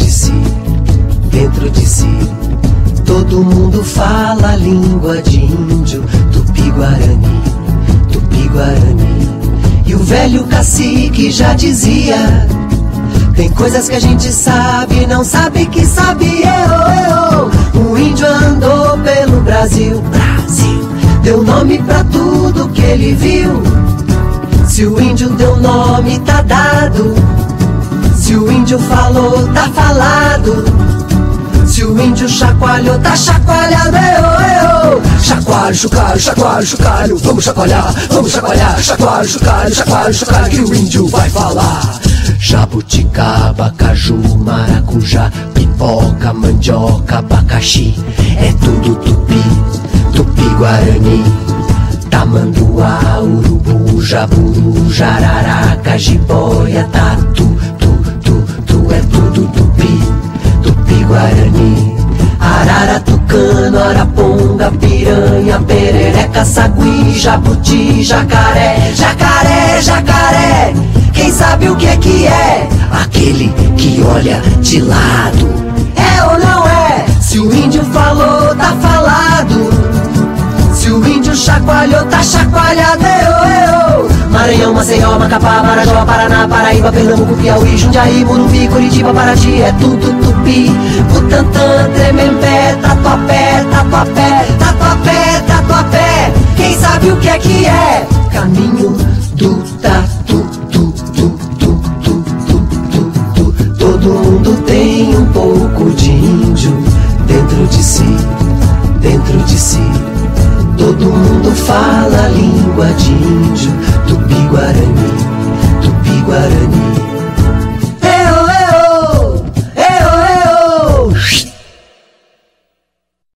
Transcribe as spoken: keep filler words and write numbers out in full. de si, dentro de si. Todo mundo fala a língua de índio, Tupi-Guarani, Tupi-Guarani. E o velho cacique já dizia: tem coisas que a gente sabe, não sabe que sabe. Eu, eu, o índio andou pelo Brasil, Brasil, deu nome pra tudo que ele viu. Se o índio deu nome, tá dado. Se o índio falou, tá falado. Se o índio chacoalhou, tá chacoalhado. Eu, eu, chacoalho, chocalho, chacoalho, chocalho. Vamos chacoalhar, vamos chacoalhar. Chacoalho, chocalho, chacoalho, chocalho. Que o índio vai falar. Jabuticaba, caju, maracujá, pipoca, mandioca, abacaxi. É tudo tupi, tupi-guarani. Tamanduá, urubu, jaburu, jararaca, jiboia, tatu, tu, tu, tu. É tudo tupi, tupi-guarani. Arara, tucano, araponga, piranha, perereca, sagui, jabuti, jacaré, jacaré, jacaré. Quem sabe o que é que é? Aquele que olha de lado. É ou não é? Se o índio falou, tá falado. Se o índio chacoalhou, tá chacoalhado. Eu, eu. Maranhão, Maceió, Macapá, Marajó, Paraná, Paraíba, Pernambuco, Piauí, Jundiaí, Morumbi, Curitiba, Paraty. É tudo tupi, Butantã, Tremembé, Tatuapé, Tatuapé, Tatuapé, Tatuapé. Quem sabe o que é que é? Caminho do tatu. Todo mundo tem um pouco de índio dentro de si, dentro de si. Todo mundo fala a língua de índio, Tupi-Guarani.